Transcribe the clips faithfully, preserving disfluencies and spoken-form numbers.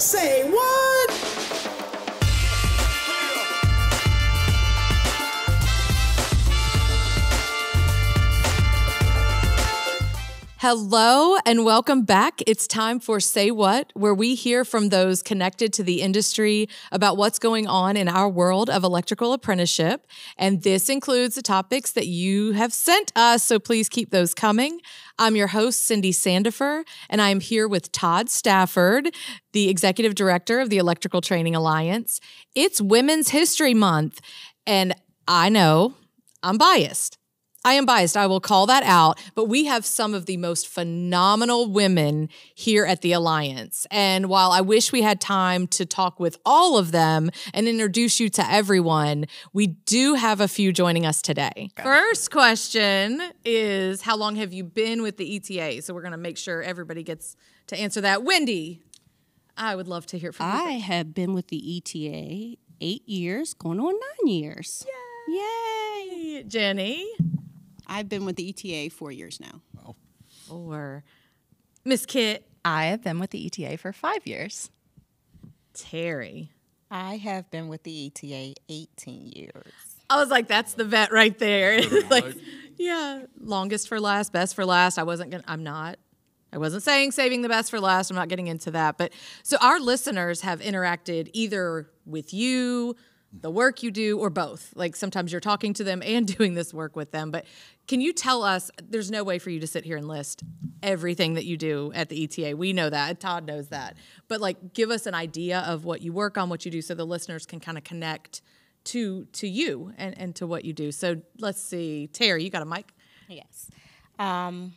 Say what? Hello and welcome back. It's time for Say What, where we hear from those connected to the industry about what's going on in our world of electrical apprenticeship. And this includes the topics that you have sent us, so please keep those coming. I'm your host, Cindy Sandifer, and I'm here with Todd Stafford, the Executive Director of the Electrical Training Alliance. It's Women's History Month, and I know I'm biased. I am biased. I will call that out. But we have some of the most phenomenal women here at the Alliance. And while I wish we had time to talk with all of them and introduce you to everyone, we do have a few joining us today. Okay. First question is, how long have you been with the E T A? So we're going to make sure everybody gets to answer that. Wendy, I would love to hear from you. I have been with the E T A eight years, going on nine years. Yay! Yay! Jenny? I've been with the E T A four years now. Wow. Or Miss Kit. I have been with the E T A for five years. Terry. I have been with the E T A eighteen years. I was like, that's the vet right there. Like, yeah, longest for last, best for last. I wasn't gonna, I'm not. I wasn't saying saving the best for last. I'm not getting into that. But so our listeners have interacted either with you, the work you do, or both. Like sometimes you're talking to them and doing this work with them. But can you tell us, there's no way for you to sit here and list everything that you do at the E T A. We know that. Todd knows that. But like give us an idea of what you work on, what you do, so the listeners can kind of connect to to you and, and to what you do. So let's see. Terry, you got a mic? Yes. Um,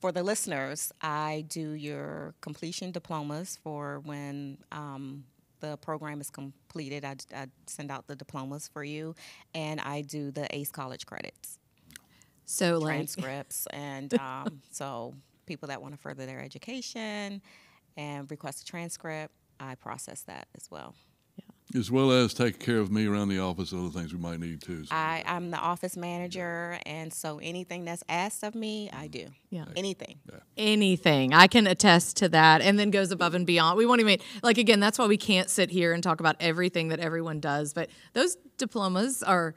for the listeners, I do your completion diplomas for when um, – the program is completed. I, I send out the diplomas for you, and I do the ACE college credits. So transcripts, like and um, so people that want to further their education and request a transcript, I process that as well. Yeah. As well as take care of me around the office and other things we might need too. So I, I'm the office manager, and so anything that's asked of me, I do. Yeah. Anything. Yeah. Anything. I can attest to that, and then goes above and beyond. We won't even, like, again, that's why we can't sit here and talk about everything that everyone does, but those diplomas are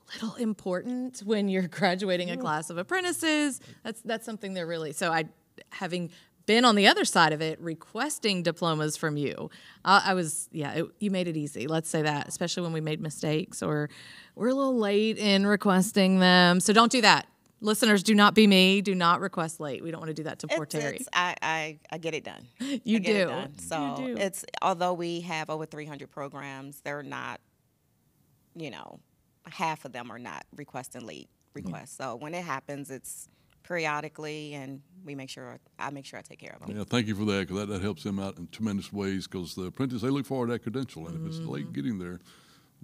a little important when you're graduating a class of apprentices. That's, that's something they're really, so I, having been on the other side of it, requesting diplomas from you, uh, I was, yeah, it, you made it easy. Let's say that, especially when we made mistakes or we're a little late in requesting them. So don't do that. Listeners, do not be me. Do not request late. We don't want to do that to poor it's, Terry. It's, I, I, I get it done. You do. It done. So you do. It's, although we have over three hundred programs, they're not, you know, half of them are not requesting late requests. Mm-hmm. So when it happens, it's periodically, and we make sure, I make sure I take care of them. Yeah, thank you for that, because that, that helps them out in tremendous ways, because the apprentice, they look forward to that credential, and mm-hmm. if it's late getting there,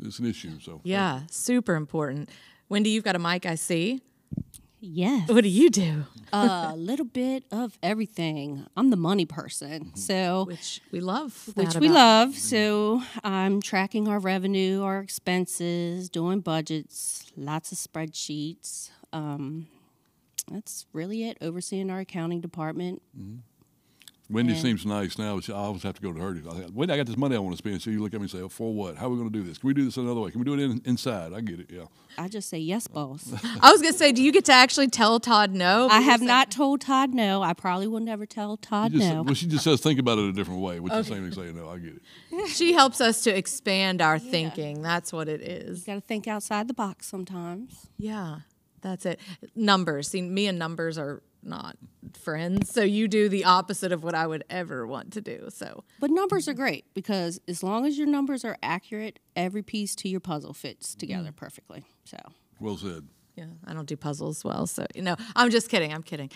it's an issue. So yeah, super important. Wendy, you've got a mic, I see. Yes. What do you do? A little bit of everything. I'm the money person, so which we love. Which we love. So I'm tracking our revenue, our expenses, doing budgets, lots of spreadsheets. Um, that's really it. Overseeing our accounting department. Mm-hmm. Wendy and seems nice now, but I always have to go to her. Wendy, I got this money I want to spend. So you look at me and say, oh, for what? How are we going to do this? Can we do this another way? Can we do it in, inside? I get it, yeah. I just say, yes, boss. I was going to say, do you get to actually tell Todd no? I have not told Todd no. I probably will never tell Todd just, no. Well, she just says, think about it a different way, which okay. is the same as saying no. I get it. She helps us to expand our yeah. thinking. That's what it is. You got to think outside the box sometimes. Yeah, that's it. Numbers. See, me and numbers are not friends, so you do the opposite of what I would ever want to do. So but numbers are great, because as long as your numbers are accurate, every piece to your puzzle fits together perfectly. So well said. Yeah, I don't do puzzles well, so you know, I'm just kidding. I'm kidding.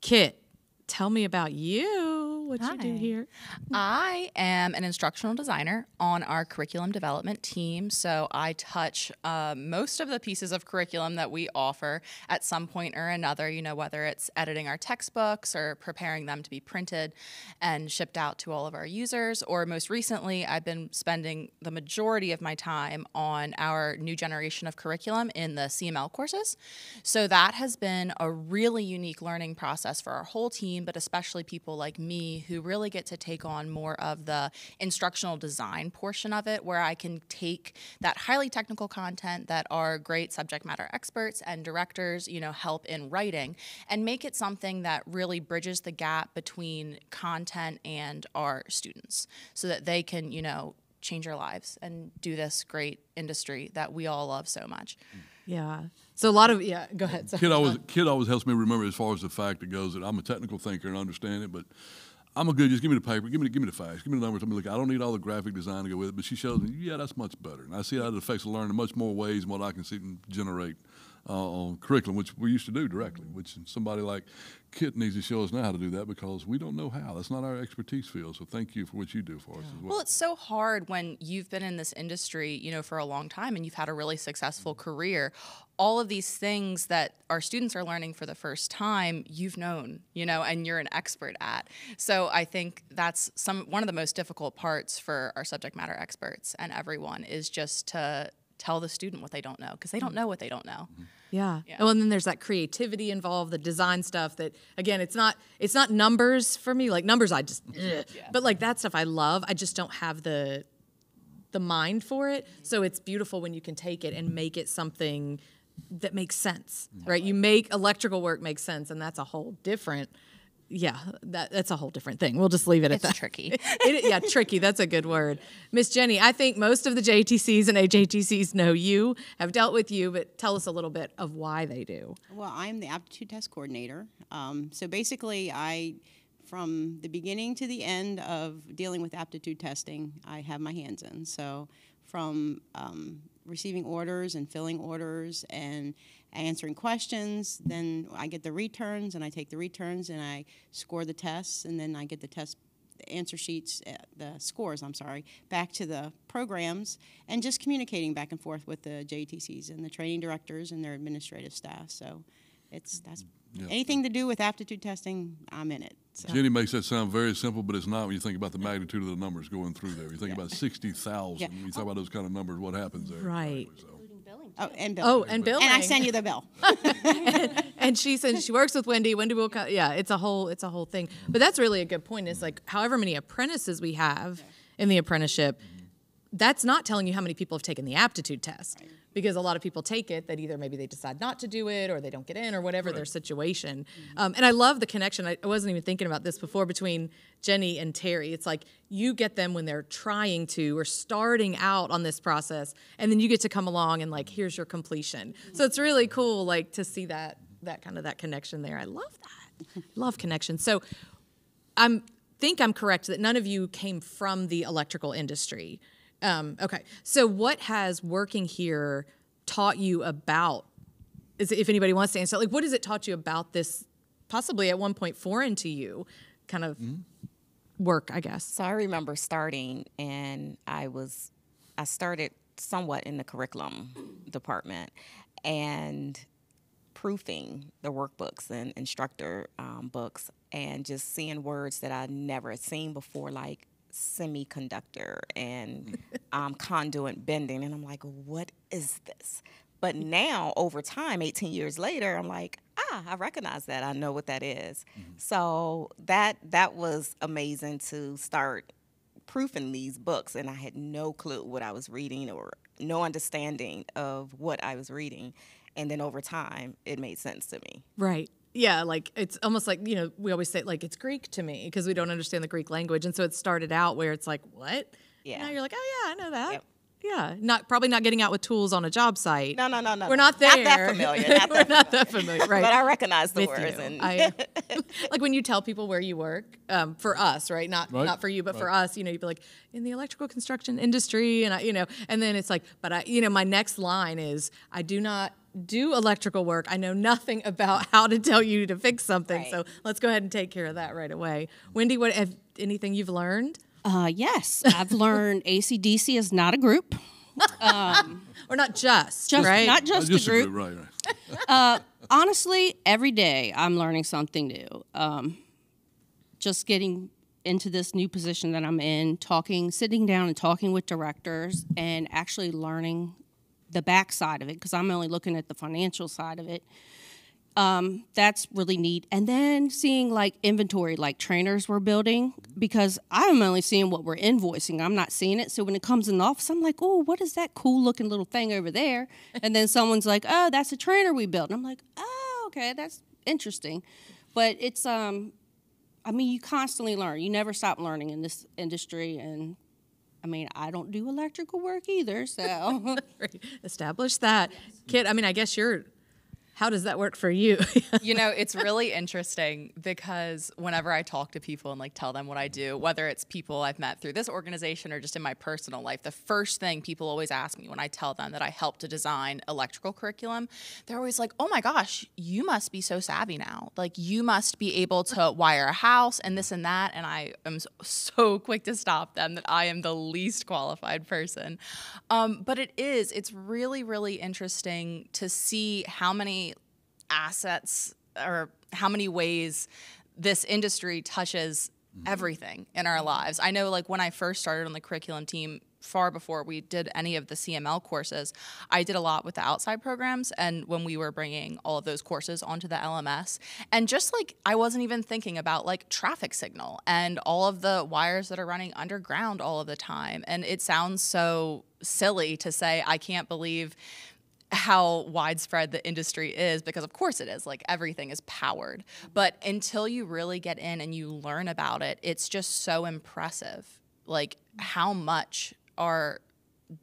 Kit, tell me about you, what Hi. You do here. I am an instructional designer on our curriculum development team, so I touch uh, most of the pieces of curriculum that we offer at some point or another, you know, whether it's editing our textbooks or preparing them to be printed and shipped out to all of our users, or most recently, I've been spending the majority of my time on our new generation of curriculum in the C M L courses. So that has been a really unique learning process for our whole team, but especially people like me who really get to take on more of the instructional design portion of it, where I can take that highly technical content that our great subject matter experts and directors, you know, help in writing, and make it something that really bridges the gap between content and our students so that they can, you know, change our lives and do this great industry that we all love so much. Yeah. So a lot of, yeah, go ahead. Sorry. Kid always, Kid always helps me remember as far as the fact it goes that I'm a technical thinker and understand it, but I'm a good, just give me the paper, give me, give me the facts, give me the numbers. I'm like, I don't need all the graphic design to go with it, but she shows me, yeah, that's much better. And I see how it affects the learner in much more ways than what I can see and generate uh, on curriculum, which we used to do directly, which somebody like Kit needs to show us now how to do that, because we don't know how. That's not our expertise field. So thank you for what you do for us as well. Well, it's so hard when you've been in this industry, you know, for a long time and you've had a really successful career. All of these things that our students are learning for the first time, you've known, you know, and you're an expert at. So I think that's some one of the most difficult parts for our subject matter experts and everyone, is just to tell the student what they don't know, because they don't know what they don't know. Mm-hmm. Yeah. yeah. Oh, and then there's that creativity involved, the design stuff that, again, it's not it's not numbers for me. Like, numbers, I just, yeah. but like that stuff I love. I just don't have the the mind for it. Mm-hmm. So it's beautiful when you can take it and make it something that makes sense, mm-hmm. right? You make electrical work make sense, and that's a whole different, yeah, that, that's a whole different thing. We'll just leave it at it's that. It's tricky. it, yeah, tricky, that's a good word. Miss Jenny, I think most of the J T Cs and A J T Cs know you, have dealt with you, but tell us a little bit of why they do. Well, I'm the aptitude test coordinator. Um, so basically, I, from the beginning to the end of dealing with aptitude testing, I have my hands in. So from um, receiving orders and filling orders and answering questions, then I get the returns, and I take the returns and I score the tests, and then I get the test answer sheets, the scores, I'm sorry, back to the programs, and just communicating back and forth with the J T Cs and the training directors and their administrative staff. So it's that's yeah. anything to do with aptitude testing, I'm in it. So. Jenny makes that sound very simple, but it's not when you think about the magnitude of the numbers going through there. You think yeah. about sixty thousand. Yeah. When you talk about those kind of numbers, what happens there? Right. Exactly, so. Including billing. Oh, and billing. Oh, and billing. And I send you the bill. and, and she says she works with Wendy. Wendy will come. Yeah, it's a whole, it's a whole thing. But that's really a good point. It's like however many apprentices we have okay. in the apprenticeship, that's not telling you how many people have taken the aptitude test. Right. Because a lot of people take it that either maybe they decide not to do it or they don't get in or whatever right. their situation. Mm-hmm. um, and I love the connection. I wasn't even thinking about this before between Jenny and Terry. It's like you get them when they're trying to or starting out on this process, and then you get to come along and like, here's your completion. Mm-hmm. So it's really cool like to see that that kind of that connection there. I love that. Love connection. So I'm think I'm correct that none of you came from the electrical industry. Um, okay, so what has working here taught you about, is it, if anybody wants to answer, like what has it taught you about this possibly at one point foreign to you kind of mm-hmm. work, I guess? So I remember starting, and I was, I started somewhat in the curriculum department and proofing the workbooks and instructor um, books, and just seeing words that I never had seen before, like semiconductor and um, conduit bending, and I'm like, what is this? But now over time, eighteen years later, I'm like, ah, I recognize that. I know what that is. Mm-hmm. So that that was amazing to start proofing these books, and I had no clue what I was reading or no understanding of what I was reading. And then over time, it made sense to me. Right. Yeah, like it's almost like, you know, we always say like it's Greek to me because we don't understand the Greek language. And so it started out where it's like, what? Yeah. Now you're like, oh, yeah, I know that. Yep. Yeah. Not probably not getting out with tools on a job site. No, no, no, no. We're not there. Not that familiar. Not that We're familiar. not that familiar, right. But I recognize the With words. And I, like when you tell people where you work, um, for us, right? Not right. not for you, but right. for us, you know, you'd be like, in the electrical construction industry, and I, you know, and then it's like, but I, you know, my next line is, I do not do electrical work. I know nothing about how to tell you to fix something. Right. So let's go ahead and take care of that right away. Wendy, what have anything you've learned? Uh, yes, I've learned A C D C is not a group. Um, or not just, just right? Not just, just a group. A group right, right. uh, honestly, every day I'm learning something new. Um, just getting into this new position that I'm in, talking, sitting down and talking with directors and actually learning the back side of it, because I'm only looking at the financial side of it. Um, that's really neat. And then seeing like inventory, like trainers were building, because I'm only seeing what we're invoicing. I'm not seeing it. So when it comes in the office, I'm like, oh, what is that cool looking little thing over there? And then someone's like, oh, that's a trainer we built. And I'm like, oh, okay, that's interesting. But it's, um, I mean, you constantly learn. You never stop learning in this industry. And I mean, I don't do electrical work either, so. Establish that. Yes. Kit, I mean, I guess you're, how does that work for you? You know, it's really interesting because whenever I talk to people and like tell them what I do, whether it's people I've met through this organization or just in my personal life, the first thing people always ask me when I tell them that I help to design electrical curriculum, they're always like, oh my gosh, you must be so savvy now. Like you must be able to wire a house and this and that. And I am so quick to stop them that I am the least qualified person. Um, but it is, it's really, really interesting to see how many assets or how many ways this industry touches everything in our lives. I know like when I first started on the curriculum team, far before we did any of the C M L courses, I did a lot with the outside programs and when we were bringing all of those courses onto the L M S. And just like, I wasn't even thinking about like traffic signal and all of the wires that are running underground all of the time. And it sounds so silly to say, I can't believe how widespread the industry is, because of course it is, like everything is powered. But until you really get in and you learn about it, it's just so impressive, like how much our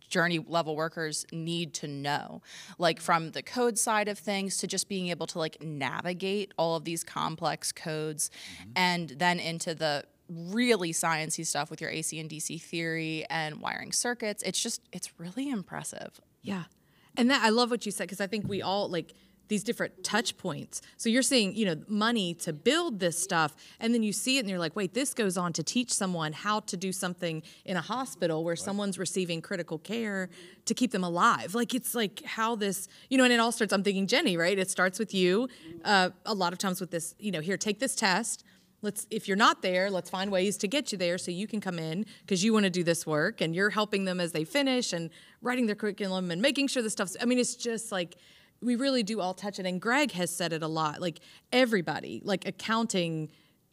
journey level workers need to know, like from the code side of things to just being able to like navigate all of these complex codes, mm-hmm. and then into the really sciencey stuff with your A C and D C theory and wiring circuits. It's just, it's really impressive. Yeah. And that, I love what you said, because I think we all like these different touch points. So you're seeing, you know, money to build this stuff, and then you see it and you're like, wait, this goes on to teach someone how to do something in a hospital where right. someone's receiving critical care to keep them alive. Like, it's like how this, you know, and it all starts, I'm thinking, Jenny, right? It starts with you uh, a lot of times with this, you know, here, take this test. Let's, if you're not there, let's find ways to get you there so you can come in because you want to do this work, and you're helping them as they finish and writing their curriculum and making sure the stuff's, I mean, it's just like, we really do all touch it. And Greg has said it a lot, like everybody, like accounting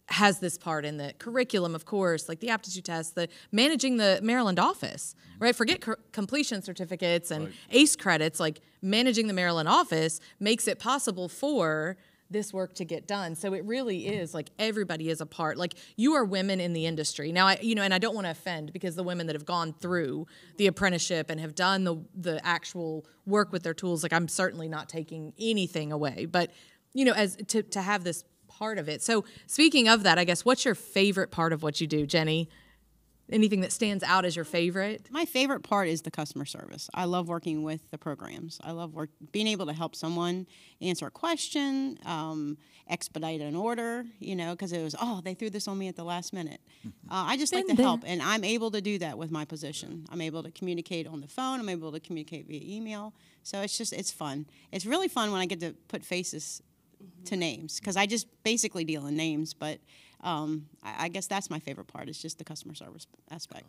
has this part in the curriculum, of course, like the aptitude test, the managing the Maryland office, right? Forget completion certificates and right. A C E credits, like managing the Maryland office makes it possible for this work to get done. So it really is like everybody is a part. Like you are women in the industry. Now, I, you know, and I don't want to offend, because the women that have gone through the apprenticeship and have done the, the actual work with their tools, like I'm certainly not taking anything away, but you know, as to, to have this part of it. So speaking of that, I guess, what's your favorite part of what you do, Jenny? Anything that stands out as your favorite? My favorite part is the customer service. I love working with the programs. I love work, being able to help someone answer a question, um, expedite an order, you know, because it was, oh, they threw this on me at the last minute. Uh, I just Been like to there. help, and I'm able to do that with my position. I'm able to communicate on the phone. I'm able to communicate via email. So it's just, it's fun. It's really fun when I get to put faces mm-hmm. to names, because I just basically deal in names, but Um, I, I guess that's my favorite part. It's just the customer service aspect.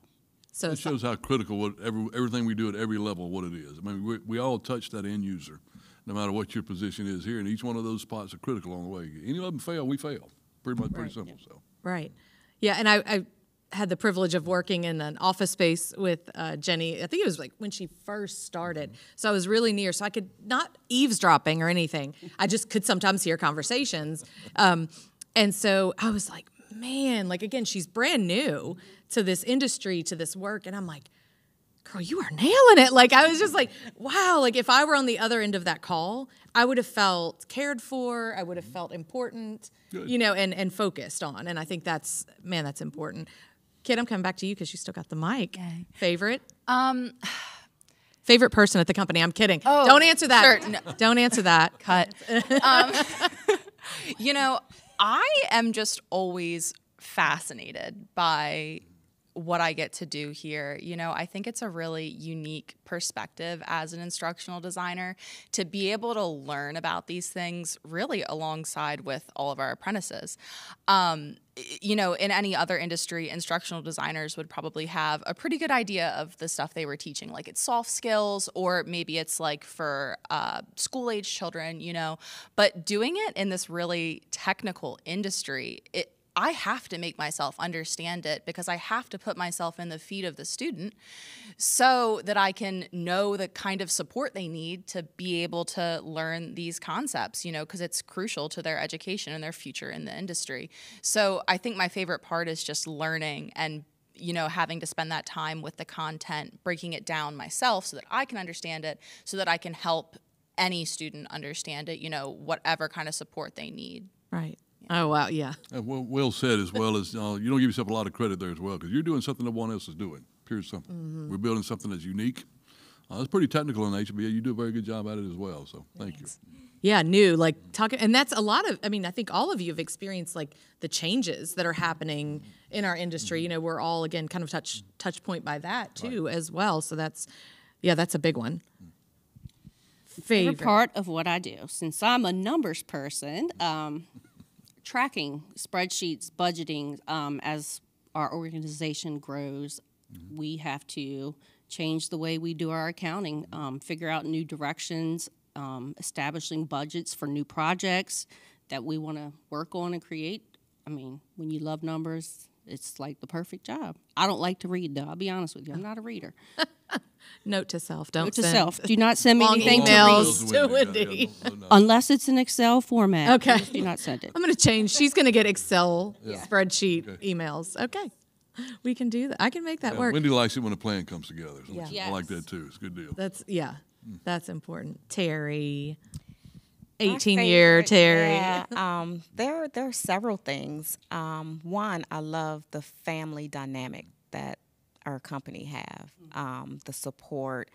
So it shows how critical what every, everything we do at every level, what it is. I mean, we, we all touch that end user, no matter what your position is here, and each one of those spots are critical along the way. Any of them fail, we fail. Pretty much, pretty right, simple. Yeah. So right, yeah. And I, I had the privilege of working in an office space with uh, Jenny. I think it was like when she first started. Mm-hmm. So I was really near, so I could not eavesdropping or anything. I just could sometimes hear conversations. Um, And so I was like, man, like, again, she's brand new to this industry, to this work. And I'm like, girl, you are nailing it. Like, I was just like, wow. Like, if I were on the other end of that call, I would have felt cared for. I would have felt important, Good. you know, and, and focused on. And I think that's, man, that's important. Kit, I'm coming back to you because you still got the mic. Okay. Favorite? Um, Favorite person at the company. I'm kidding. Oh, Don't answer that. Sure, no. Don't answer that. Cut. um, you know, I am just always fascinated by what I get to do here. You know, I think it's a really unique perspective as an instructional designer to be able to learn about these things really alongside with all of our apprentices. Um, you know, in any other industry, instructional designers would probably have a pretty good idea of the stuff they were teaching, like it's soft skills, or maybe it's like for uh, school-age children, you know, but doing it in this really technical industry, it, I have to make myself understand it because I have to put myself in the feet of the student so that I can know the kind of support they need to be able to learn these concepts, you know, because it's crucial to their education and their future in the industry. So I think my favorite part is just learning and, you know, having to spend that time with the content, breaking it down myself so that I can understand it, so that I can help any student understand it, you know, whatever kind of support they need. Right. Oh, wow, yeah. Uh, well, well said, as well as uh, you don't give yourself a lot of credit there as well, because you're doing something that no one else is doing. Here's something. Mm-hmm. We're building something that's unique. Uh, it's pretty technical in nature, but yeah, you do a very good job at it as well, so thank Thanks. you. Yeah, new, like, talk, and that's a lot of, I mean, I think all of you have experienced, like, the changes that are happening in our industry. Mm-hmm. You know, we're all, again, kind of touch, touch point by that, too, right. as well. So that's, yeah, that's a big one. Favorite, Favorite part of what I do, since I'm a numbers person, um... tracking, spreadsheets, budgeting, um, as our organization grows, mm-hmm. we have to change the way we do our accounting, um, figure out new directions, um, establishing budgets for new projects that we want to work on and create. I mean, when you love numbers, it's like the perfect job. I don't like to read, though. I'll be honest with you. I'm not a reader. Note to self, don't Note to self. Do not send me anything emails to Wendy. Unless it's in Excel format. Okay. Do not send it. I'm going to change. She's going to get Excel yeah. spreadsheet okay. emails. Okay. We can do that. I can make that yeah, work. Wendy likes it when a plan comes together. So yeah. yes. I like that too. It's a good deal. That's yeah. Mm. That's important. Terry. eighteen-year Terry. Yeah, um, there, there are several things. Um, one, I love the family dynamic that our company have, um, the support,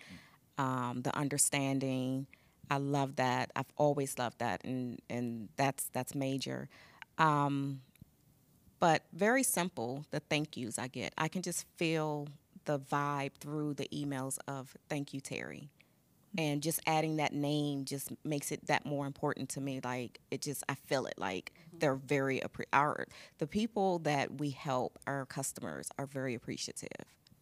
um, the understanding. I love that. I've always loved that, and, and that's, that's major. Um, but very simple, the thank yous I get. I can just feel the vibe through the emails of thank you, Terry. And just adding that name just makes it that more important to me. Like, it just, I feel it. Like, mm-hmm. they're very, our, the people that we help, our customers, are very appreciative,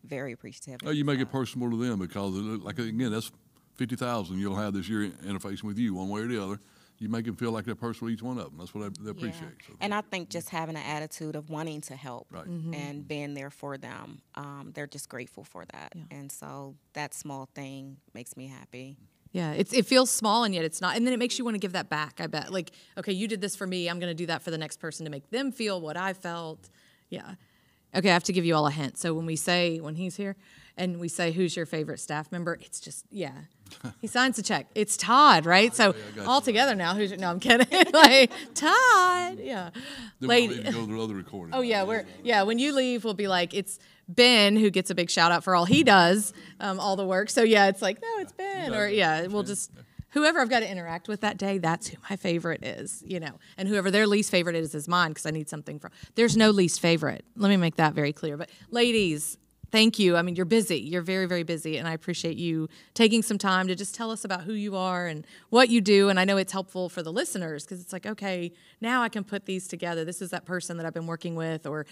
very appreciative. Oh, you make it personal to them because, like, again, that's fifty thousand you'll have this year interfacing with you one way or the other. You make them feel like they're personal, each one of them. That's what I, I appreciate. Yeah. So, and I think just having an attitude of wanting to help right. mm-hmm. and being there for them, um, they're just grateful for that. Yeah. And so that small thing makes me happy. Yeah, it's, it feels small and yet it's not. And then it makes you want to give that back, I bet. Like, okay, you did this for me. I'm going to do that for the next person to make them feel what I felt. Yeah. Okay, I have to give you all a hint. So when we say, when he's here, and we say, who's your favorite staff member? It's just, yeah. He signs the check. It's Todd, right? So yeah, all you. together now. Who's, no, I'm kidding. like Todd, yeah. Then Lady, we'll go to the other recording. Oh yeah, we're yeah. When you leave, we'll be like, it's Ben who gets a big shout out for all he does, um, all the work. So yeah, it's like no, it's Ben, or yeah, we'll just whoever I've got to interact with that day. That's who my favorite is, you know, and whoever their least favorite is is mine because I need something from. There's no least favorite. Let me make that very clear. But ladies. Thank you. I mean, you're busy. You're very, very busy, and I appreciate you taking some time to just tell us about who you are and what you do, and I know it's helpful for the listeners because it's like, okay, now I can put these together. This is that person that I've been working with or,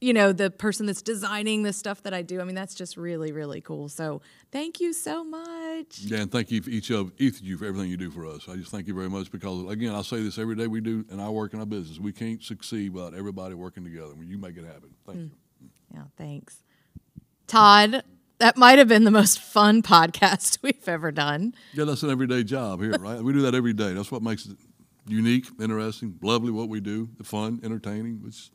you know, the person that's designing the stuff that I do. I mean, that's just really, really cool. So thank you so much. Yeah, and thank you for each of, each of you for everything you do for us. I just thank you very much because, again, I say this every day we do, and I work in our business. We can't succeed without everybody working together. You make it happen. Thank mm. you. Yeah, thanks. Todd, that might have been the most fun podcast we've ever done. Yeah, that's an everyday job here, right? We do that every day. That's what makes it unique, interesting, lovely what we do, the fun, entertaining. Which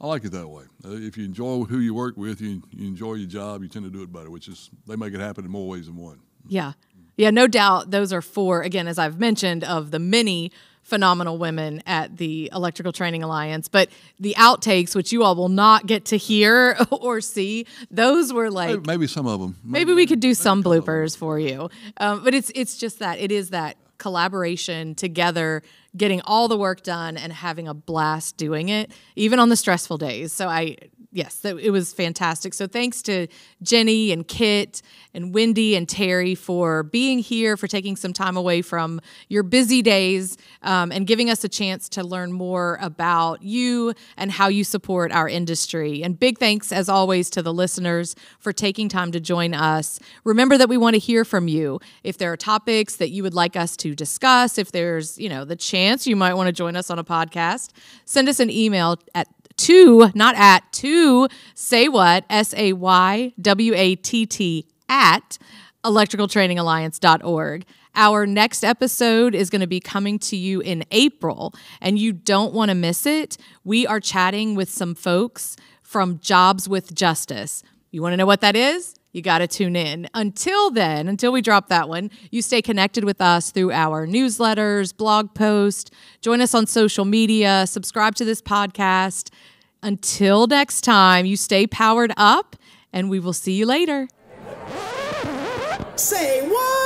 I like it that way. Uh, if you enjoy who you work with, you, you enjoy your job, you tend to do it better, which is they make it happen in more ways than one. Yeah. Yeah, no doubt those are four, again, as I've mentioned, of the many phenomenal women at the Electrical Training Alliance, but the outtakes, which you all will not get to hear or see, those were like maybe, maybe some of them. Maybe, maybe we could do some bloopers for you, um, but it's it's just that it is that collaboration together, getting all the work done and having a blast doing it, even on the stressful days. So I yes, it was fantastic. So thanks to Jenny and Kit and Wendy and Terry for being here, for taking some time away from your busy days um, and giving us a chance to learn more about you and how you support our industry. And big thanks, as always, to the listeners for taking time to join us. Remember that we want to hear from you. If there are topics that you would like us to discuss, if there's, you know, the chance you might want to join us on a podcast, send us an email at To, not at, to say what, S A Y W A T T, at electrical training alliance dot org. Our next episode is going to be coming to you in April, and you don't want to miss it. We are chatting with some folks from Jobs with Justice. You want to know what that is? You got to tune in. Until then, until we drop that one, you stay connected with us through our newsletters, blog posts, join us on social media, subscribe to this podcast. Until next time, you stay powered up, and we will see you later. Say what?